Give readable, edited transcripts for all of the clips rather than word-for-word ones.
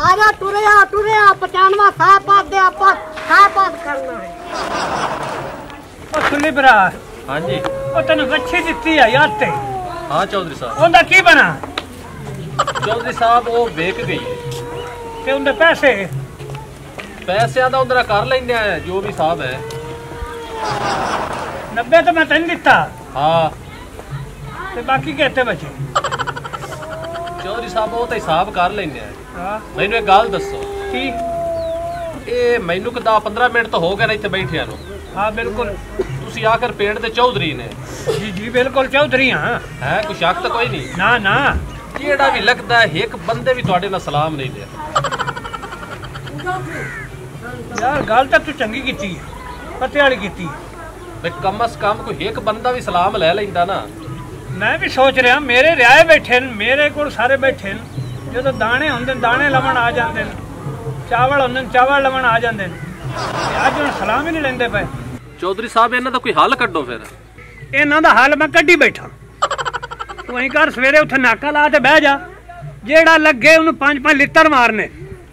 आजा टुरेया 95 5 करना है। ओ सुनी भरा, हां जी, ओ तने वच्छी दित्ती है याद ते? हां चौधरी साहब, ओंदा की बना? चौधरी साहब ओ बेक गई है ते ओंदे पैसे पैसे आदा ओंदरा कर लेंदे आ जो भी साहब है। 90 तो मैं तन दित्ता। हां ते बाकी कहते बचे? चौधरी साहब ओ ते हिसाब कर लेंदे आ। मैनू एक गल दसो की ए मैनू कदा 15 मिनट तो हो गए ना इत्थे बैठिया नो। हां बिल्कुल, तुसी आकर पेंड दे चौधरी ने। जी जी बिल्कुल चौधरी। हां है कोई शक तो कोई नहीं? ना ना, जेड़ा भी लगदा है एक बंदे भी तुहाडे नाल सलाम नहीं लिया। यार गल तो तू चंगी कीती है, पते वाली कीती है। भाई कम से कम कोई एक बंदा भी सलाम ले लेंदा ना। मैं भी सोच रहा मेरे रियाए बैठे न, मेरे कोल सारे बैठे न। जो तो दाने होंदे दाने लवण आ जाते, चावल होंदे चावल लवण आ जाते, अज हुण सलाम ही नहीं लैंदे पे। चौधरी साहब इन्हां दा कोई हल कड्डो। फिर इन्हां दा हल मैं कड्डी बैठा। तू ऐ कर, सवेरे उत्थे नाका ला ते बह जा, जेड़ा लगे उहनूं 5-5 लित्तर मारने।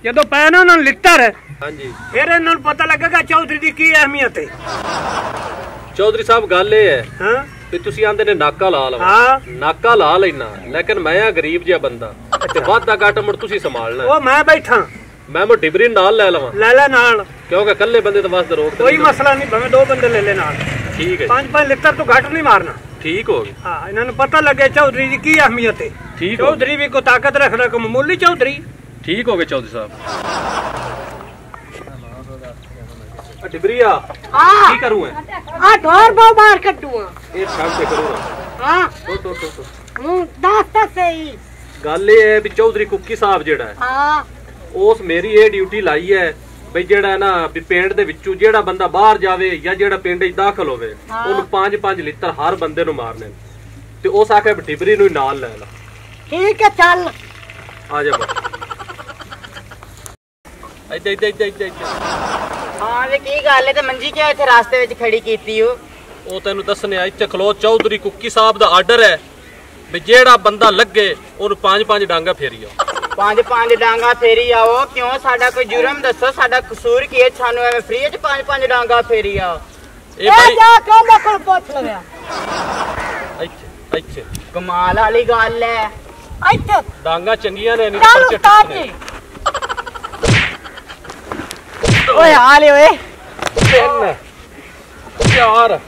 जदों पै ना उहनां नूं लित्तर, हां जी, फिर इन्हां नूं पता लगेगा चौधरी दी की अहमियत है। चौधरी साहब गल ए है, हां, तुसी आंदे ने नाका ला लवा। हां नाका ला लेना, लेकिन मैं आ गरीब जिहा बंदा ते वादा घाटा मुड़ तुसी संभालना। ओ मैं बैठा, मैं मो डिबरी नाल ले लवा। ले ले नाल, क्योंकि कल्ले बंदे तो वास्ते रोक कोई मसला नहीं, भावे दो बंदे ले ले नाल। ठीक है, 5-5 लित्तर तो घाट नहीं मारना। ठीक हो गया। हां इन्हां नूं पता लगे चौधरी दी की अहमियत है। ठीक, चौधरी भी को ताकत रखना को मामूली चौधरी। ठीक हो गया चौधरी साहब। डिबरीया की करूं है? आ ढोर बो मार कटूआ, ए काम से करूं। हां तो हूं दास्ता सही। गल ए है भी चौधरी कुकी साहब जेड़ा है, हां, उस मेरी ए ड्यूटी लाई है भाई जेड़ा है ना भी पेंड दे विचू जेड़ा बंदा बाहर जावे या जेड़ा पेंड च दाखल होवे ओनु 5-5 लित्तर हर बंदे नु मारने ते उस आके डिबरी नु नाल ले ला। ठीक है चल आ जा। इधर इधर इधर इधर। हां वे की गल है ते मंजी क्या इथे रास्ते विच खड़ी कीती हो? ओ तैनू दसने आ, इथे खलो चौधरी कुकी साहब दा आर्डर है भी जेड़ा बंदा लगे ओनु 5-5 डांगा फेरी आओ। 5-5 डांगा फेरी आओ? क्यों, साडा कोई जुर्म दसो, साडा कसूर की है? छानू एवें फ्री च 5-5 डांगा फेरी आओ? ए भाई जा क्यों ना कोई पूछ लव्या। अच्छा कमाल वाली गल है, अच्छा डांगा चंगियां ने नहीं चल उतार जी। ओए आ ले ओए चल यार,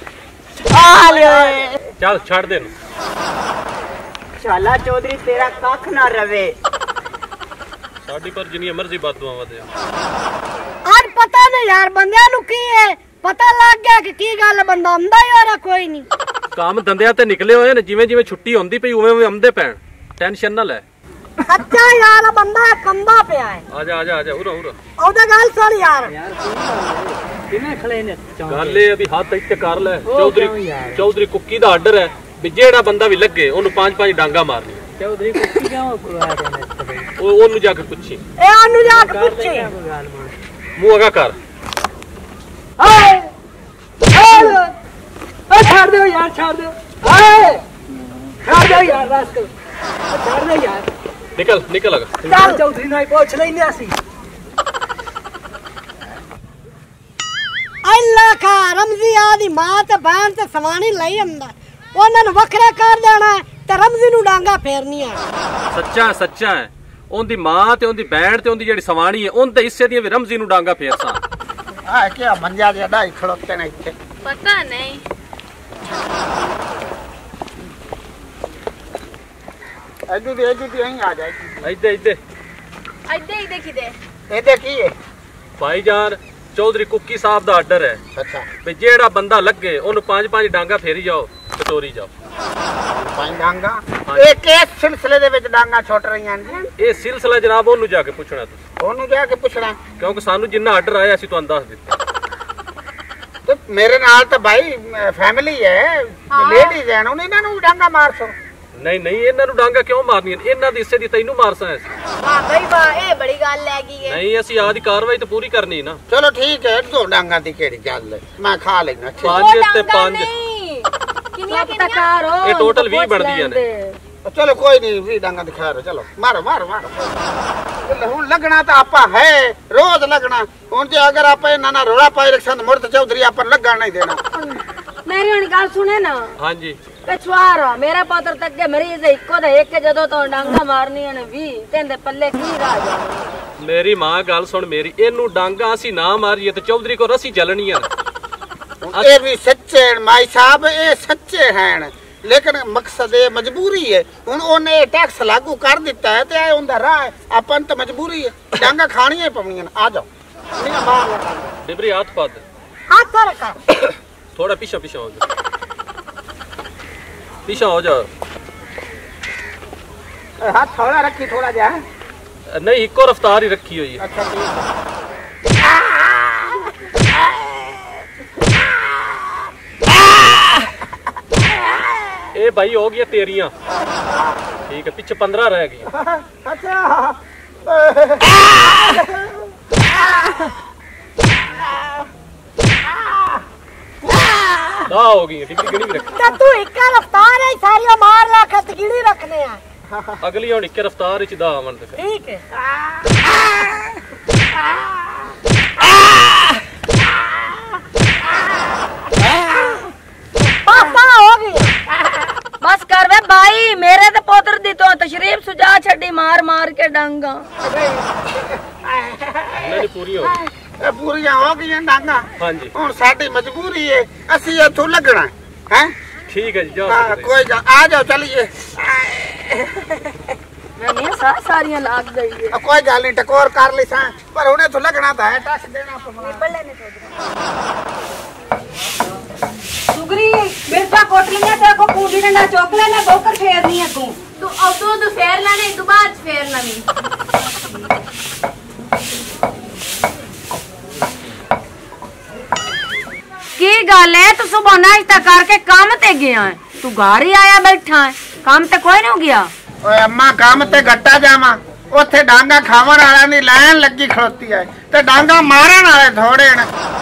आ ले ओए चल छाड़ दे शाला चौधरी तेरा कख ना रवे। साडी पर जिनी मर्जी बातों आवे आज पता नहीं यार बंदे नु की है, पता लग गया कि की गल बंदा आंदा यार कोई नहीं। काम धंधे ते निकले होए ने, जिवें जिवें छुट्टी होंदी पई उवें उवें आंदे पैण, टेंशन ना ले। अच्छा यार बंदा कंबा पे आए। आजा आजा आजा उरा उरा औदा गल सुन यार। यार किने खले ने गल ए अभी हाथ इत्ते कर ले। चौधरी चौधरी कुकी दा आर्डर है भी जेड़ा बंदा भी लगे ओनु 5-5 डांगा मारनी। चौधरी कुकी क्यों करवाया जाने? ओ ओनु जाके पूछी, ए ओनु जाके पूछी मुंह अगा कर। हाय हाय ओ छाड़ दे यार, छाड़ दे। हाय छाड़ दे यार रास्ते, छाड़ दे यार। निकल निकल अगर चौधरी नहीं पहुंच ले नहीं आसी। अल्लाह का रमजी आदी मां ते बहन ते सवाणी लई अंदा, ओनन वखरे कर देना ते रमजी नु डांगा फेरनी आ। सच्चा सच्चा है, ओंदी मां ते ओंदी बहन ते ओंदी जेडी सवाणी है ओंदे हिस्से दी भी रमजी नु डांगा फेरसा। आ क्या मंजा दे डाई खड़ोते ने इथे पता नहीं। अजू दे अजू दे आ जाए इधर देखी दे इधर की है भाई जान। चौधरी कुकी साहब दा आर्डर है, अच्छा भाई जेड़ा बंदा लगे ओनु 5-5 डांगा फेरी जाओ कटोरी जाओ। 5 डांगा एक एक सिलसिले दे विच डांगा छोट रहीयां ने। ए सिलसिला जनाब ओनु जाके पूछना, तू ओनु जाके पूछना क्योंकि सानू जिन्ना आर्डर आया सी तुहानू दस दित्ता। तो मेरे नाल तो भाई फैमिली है, लेडीज है, ओने इन्हां नू डांगा मारसो। नहीं नहीं इन्हां नू डांगा क्यों मारनी है, इन्हां दे हिस्से दी तैनू मारसा है। वाह भाई वाह, ए बड़ी गल लग गई है। नहीं असि आदी कार्रवाई तो पूरी करनी ना। चलो ठीक है, दो डांगा दी केड़ी गल है, मैं खा लेना। 5 ते 5 किन्नियां किन्नियां ए टोटल 20 बनदियां ने। चलो कोई नहीं भी डांगा दिखा रहे, चलो मारो मारो मारो। हूं लगना तो आपा है, रोज लगना। हूं जो अगर आप नाना रोड़ा पाए संत मुर्त चौधरी आप लगा नहीं देना। मेरी हूं गाल सुने ना। हां जी। कछवार मेरा पात्र तक के मरीज है, इको दे एक के जदो तो डांगा मारनी है ने भी तेंदे पल्ले की राज। मेरी मां गाल सुन मेरी, एनु डांगा सी ना मारिए तो चौधरी को रस्सी जलनी है। ये भी सच्चे माई साहब, ये सच्चे हैं लेकिन मकसद है मजबूरी है। उन्होंने टैक्स लागू कर दिता है तो उनका राह है, अपन तो मजबूरी है डांगा खानी है पवनियां। आ जाओ डिबरी हाथ पा दे, हाथ पर रखा थोड़ा पीछा पीछा हो जाओ, पीछा हो जाओ। हाथ थोड़ा रखी थोड़ा जा, नहीं इको रफ्तार ही रखी हुई है। अच्छा ए भाई हो गया तेरियां, ठीक है पीछे 15 रह गई। अच्छा ना हो गई ठीक गिनी भी रख। तू इक्का रफ्तार है सारी मार ला खत गिनी रखने है। अगली और इक्के रफ्तार इच दा आवन तक ठीक है। पापा हो गई बस कर वे भाई, मेरे तो पोत्र दी तो तशरीफ सुझा छड़ी मार मार के डांगा। मेरी पूरी हो गई, पूरियां हो गई डांगा। हां जी हुन साडी मजबूरी है, असि इथों लगना है। ठीक है जी जाओ। हां कोई जा, आ जाओ चलिए। मैं सारियां लाग गई है, कोई गल नहीं टकोर कर ली सा, पर हुन इथों लगना तो है, टस देना पड़ना बल्ले ने छोड़। सुगरी मिर्चा कोटलियां ते को पूडी डंडा चोकले ने बोकर फेरनी है तू, तू औदो तो फेर लाने तो बाद फेर लानी। की गल है तू सुबह नाश्ता करके काम ते गया है, तू घर ही आया बैठा है, काम ते कोई नहीं गया। ओए अम्मा काम ते घट्टा जावा, ओथे डांगा खावन वाला नी लाइन लगी खड़ोती है ते डांगा मारन वाले थोड़े न।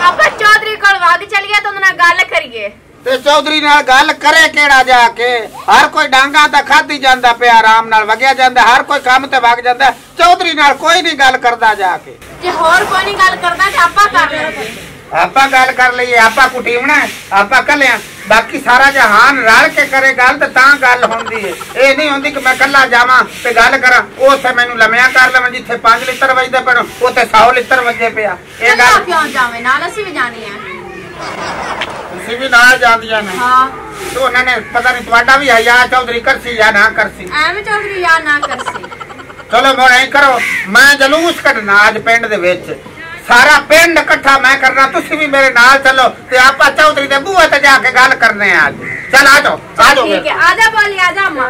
आपा चौधरी कोल वाग चलिए तो ना गल करिए ते चौधरी नाल गल करे केड़ा जाके। हर कोई डांगा दा खादी जांदा पे आराम नाल वगया जांदा, हर कोई काम ते भाग जांदा, चौधरी नाल कोई नहीं गल करदा जाके। जे होर कोई नहीं गल करदा ते आपा कर ले, आपा गल कर लईए, आपा कुटीवना आपा कल्या, बाकी सारा जहान रल के करे गल तो तां गल होंदी है। ए नहीं होंदी कि मैं कल्ला जावा ते गल करा, ओथे मैनू लम्या कर लवां जिथे 5 लीटर वजदे पण ओथे 100 लीटर वजे पिया। ए गल क्यों जावे नाल, असि भी जानी है, असि भी नाल जांदियां ने। हां तो उन्हां ने पता नहीं तुहाडा भी है या चौधरी करसी या ना करसी, एवें चौधरी या ना करसी। चलो मोर ऐ करो, मैं जलूस कढना आज पिंड दे विच, सारा पिंड इकट्ठा मैं करना, तुसी भी मेरे नाल चलो ते आपा चौधरी दे बूहे ते जाके गल करने आज। चल आ जाओ आ जाओ, ठीक है आ जा बोली आ जा मां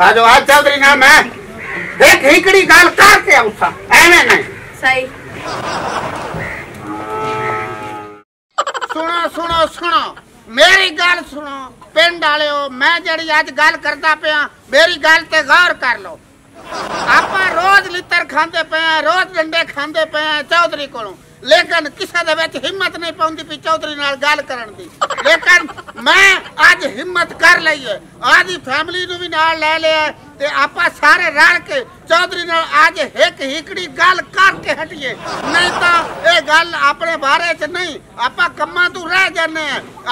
आ जाओ। आज चौधरी ना मैं एक हिकड़ी गल करके आऊसा एने नहीं सही। सुनो सुनो सुनो मेरी गल सुनो पिंड वालेओ, मैं जड़ी आज गल करदा पिया मेरी गल ते गौर कर लो। आपा रोज लितर खांदे पे, रोज डंडे खांदे पे चौधरी कोलों, लेकिन किसे दे विच हिम्मत नहीं पौंदी पई चौधरी नाल गल करन दी। लेकिन मैं आज हिम्मत कर लई है, आधी फैमिली नु भी नाल ले लिया ते आपा सारे रल के चौधरी नाल आज एक हिकड़ी गल करके हटिए, नहीं तो ए गल अपने बारे च नहीं, आपा कम्मा तू रह जाने,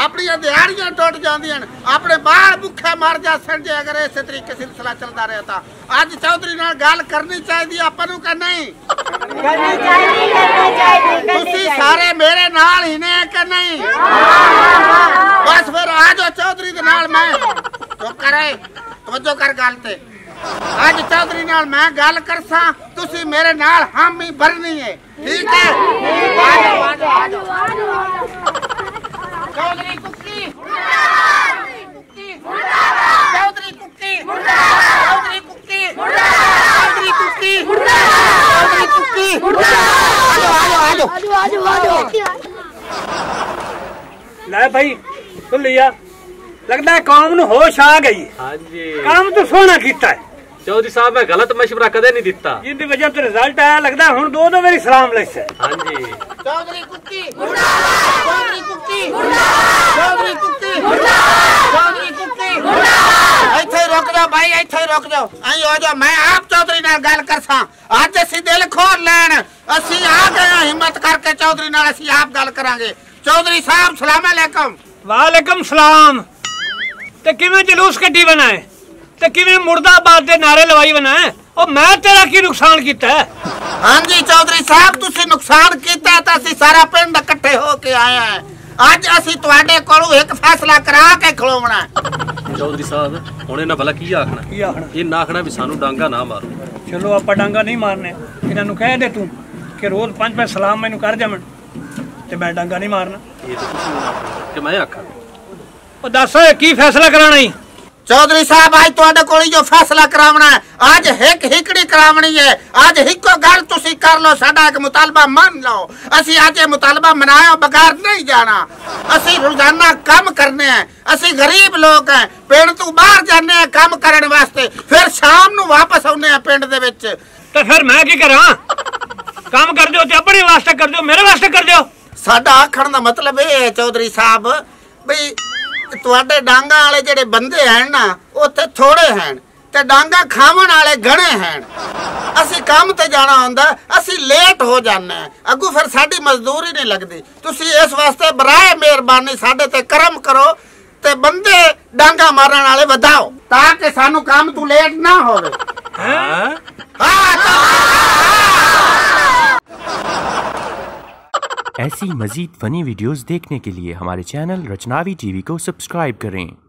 अपनी दिहाड़ियां टूट जांदियां, अपने बाल भुखे मर जासन जे अगर इस तरीके सिलसिला चलता रहता। आज चौधरी नाल गल करनी चाहिए अपन नु, कर नहीं करनी चाहिए, करनी चाहिए। तुसी सारे मेरे नाल ही ने कर नहीं, बस फिर आ जाओ चौधरी दे नाल मैं तो करे तवज्जो कर गल ते। आज चौधरी नाल मैं गल करसा, तुसी मेरे नाल हामी भरनी है, ठीक है। आ जाओ आ जाओ आ जाओ चौधरी कुत्ती चौधरी कुत्ती चौधरी कुत्ती चौधरी कुत्ती चौधरी कुत्ती। आ जाओ आ जाओ आ जाओ ले भाई सुन लिया, लगता है काम नु होश आ गई। हां जी काम तो सोना कीता है चौधरी साहब, मैं गलत मशवरा कदे नहीं दिता, जिंदी वजह तो रिजल्ट आया, लगदा हुन दो दो मेरी सलाम लैसे। हां जी चौधरी कुत्ती मुर्दाबाद, चौधरी कुत्ती मुर्दाबाद, चौधरी कुत्ती मुर्दाबाद, चौधरी कुत्ती मुर्दाबाद। इथे रोक दो भाई, इथे रोक दो, आई हो जाओ। मैं आप चौधरी नाल गल करसा, आज असी दिल खोल लैन, असी आ गए हिम्मत करके चौधरी नाल, असी आप गल करांगे। चौधरी साहब सलाम अलैकुम। वालेकुम सलाम। ते किवें जलूस कड्डी बनाए, ते किवें मुर्दाबाद दे नारे लवाई बनाए, ओ मैं तेरा की नुकसान कीता है? हां जी चौधरी साहब, तुसी नुकसान कीता ते असी सारा पिंड इकट्ठे होके आया है। आज असी तुहाडे कोलों एक फैसला करा के खलोवना है। चौधरी साहब हुणे ना भला की आखना, की आखना? ये ना आखना भी सानू डांगा ना मारो। चलो आपा डांगा नहीं मारने, इना नु कह दे तू कि रोज 5-5 सलाम मेनू कर जावन ते मैं डांगा नहीं मारना। ये तो कुछ कि मैं आखा ओ दस की फैसला कराना है? चौधरी साहब आज तुहाडे कोल जो फैसला करावना है, आज एक हिकड़ी करावनी है। आज हिको गल तुसी कर लो, साडा एक मुतालबा मान लो। असी आज ये मुतालबा मनाया बगैर नहीं जाना। असी रोजाना काम करने हैं, असी गरीब लोग हैं, पिंड तू बाहर जाने हैं काम करने वास्ते, फिर शाम नु वापस आउने हैं पिंड दे विच। ते फिर मैं की करां? काम कर दियो ते अपने वास्ते कर दियो, मेरे वास्ते कर दियो। साडा आखण दा मतलब ए है चौधरी साहब भई तुहाडे डांगा वाले जेडे बंदे हैं ना, ओथे थोड़े हैं ते डांगा खावन वाले घणे हैं। असी काम ते जाना हुंदा, असी लेट हो जाने, अगू फिर साडी मजदूरी नहीं लगदी। तुसी इस वास्ते बराए मेहरबानी साडे ते करम करो ते बंदे डांगा मारन वाले वधाओ, ताकि सानू काम तू लेट ना होवे। हां ऐसी मज़ीद फ़नी वीडियोस देखने के लिए हमारे चैनल रचनावी टीवी को सब्सक्राइब करें।